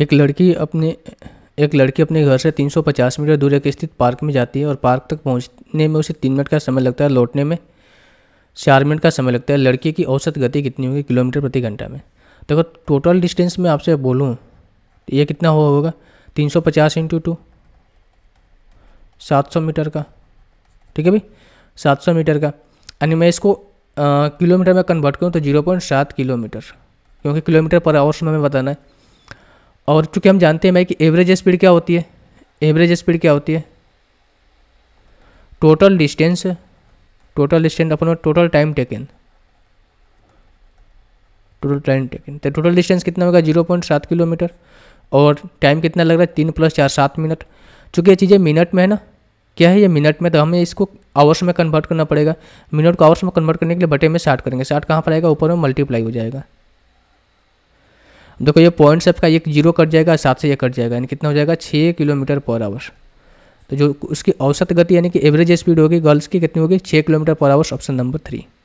एक लड़की अपने घर से 350 मीटर दूर एक स्थित पार्क में जाती है और पार्क तक पहुंचने में उसे 3 मिनट का समय लगता है, लौटने में 4 मिनट का समय लगता है। लड़की की औसत गति कितनी होगी किलोमीटर प्रति घंटा में? देखो तो टोटल डिस्टेंस में आपसे बोलूँ तो ये कितना हुआ होगा, 350 × 2 700 मीटर का, ठीक है भाई, 700 मीटर का। यानी मैं इसको किलोमीटर में कन्वर्ट करूँ तो 0.7 किलोमीटर, क्योंकि किलोमीटर पर आवर्स में हमें बताना है। और चूँकि हम जानते हैं भाई कि एवरेज स्पीड क्या होती है, एवरेज स्पीड क्या होती है, total distance upon total time taken. तो टोटल डिस्टेंस कितना होगा 0.7 किलोमीटर, और टाइम कितना लग रहा है 3 + 4 7 मिनट। चूँकि ये चीज़ें मिनट में है ना, क्या है ये मिनट में, तो हमें इसको आवर्स में कन्वर्ट करना पड़ेगा। मिनट को आवर्स में कन्वर्ट करने के लिए बटे में 60 करेंगे, 60 कहाँ पर आएगा ऊपर में मल्टीप्लाई हो जाएगा। देखो ये पॉइंट से आपका एक जीरो कट जाएगा, 7 से ये कट जाएगा, यानी कितना हो जाएगा 6 किलोमीटर पर आवर। तो जो उसकी औसत गति यानी कि एवरेज स्पीड होगी गर्ल्स की कितनी होगी 6 kilometre per hour, option number 3।